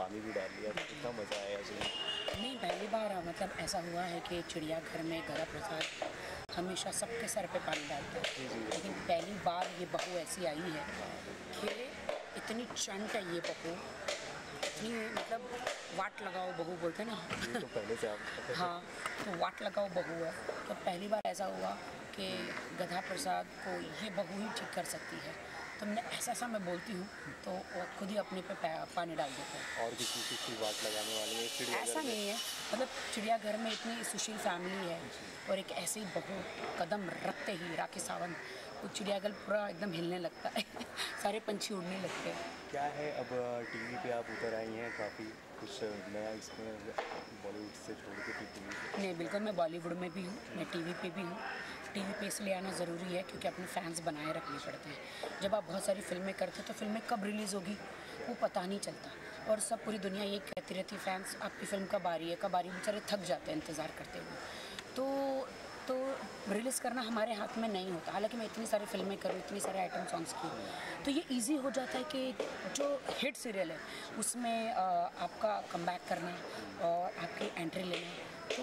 पानी भी डाल लिया, कितना मज़ा आया इसमें। नहीं, पहली बार मतलब ऐसा हुआ है कि चिड़ियाघर में गदा प्रसाद हमेशा सबके सर पे पानी डालता है, लेकिन पहली बार ये बहू ऐसी आई है कि इतनी चंट है ये बहू, इतनी मतलब वाट लगाओ बहू बोलते ना, तो पहले से आप हाँ, तो वाट लगाओ बहू है। तो पहली बार ऐसा हुआ कि गधा प्रसाद को ये बहू ही ठीक कर सकती है। तो मैं ऐसा मैं बोलती हूँ तो वो खुद ही अपने पे पानी डाल देते हैं। और किसी की बात लगाने वाले हैं ऐसा नहीं है, मतलब चिड़ियाघर में इतनी सुशील फैमिली है और एक ऐसी बहू कदम रखते ही राखी सावंत वो चिड़ियाघर पूरा एकदम हिलने लगता है सारे पंछी उड़ने लगते हैं। क्या है, अब टीवी पे आप उतर आई हैं, काफ़ी कुछ नया इसमें बॉलीवुड से छोड़ के टीवी। नहीं बिल्कुल, मैं बॉलीवुड में भी हूँ, मैं टीवी पे भी हूँ। टीवी पे इसलिए आना ज़रूरी है क्योंकि अपने फैंस बनाए रखने पड़ते हैं। जब आप बहुत सारी फिल्में करते हो तो फिल्में कब रिलीज़ होगी वो पता नहीं चलता और सब पूरी दुनिया ये कहती रहती है फैंस आपकी फिल्म कब आ रही है कब आ रही है, बेचारे थक जाते हैं इंतज़ार करते हुए। तो रिलीज़ करना हमारे हाथ में नहीं होता, हालांकि मैं इतनी सारी फिल्में करूँ, इतनी सारे आइटम सॉन्ग्स की, तो ये इजी हो जाता है कि जो हिट सीरियल है उसमें आपका कमबैक करना और आपकी एंट्री लेना, तो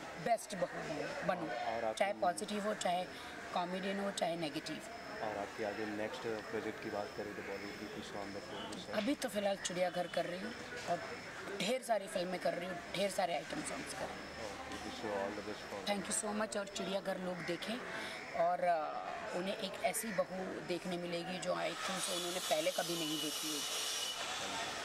बेस्ट बहू बनूँ, चाहे पॉजिटिव हो चाहे कॉमेडियन हो चाहे नेगेटिव। और आपके आगे नेक्स्ट प्रोजेक्ट की बात करें तो बॉलीवुड की कुछ काम अभी तो फिलहाल चिड़ियाघर कर रही हूँ और ढेर सारी फिल्में कर रही हूँ, ढेर सारे आइटम सॉन्ग्स कर रही हूँ। Thank you so much. और चिड़ियाघर लोग देखें और उन्हें एक ऐसी बहू देखने मिलेगी जो आई थिंक उन्होंने पहले कभी नहीं देखी होगी।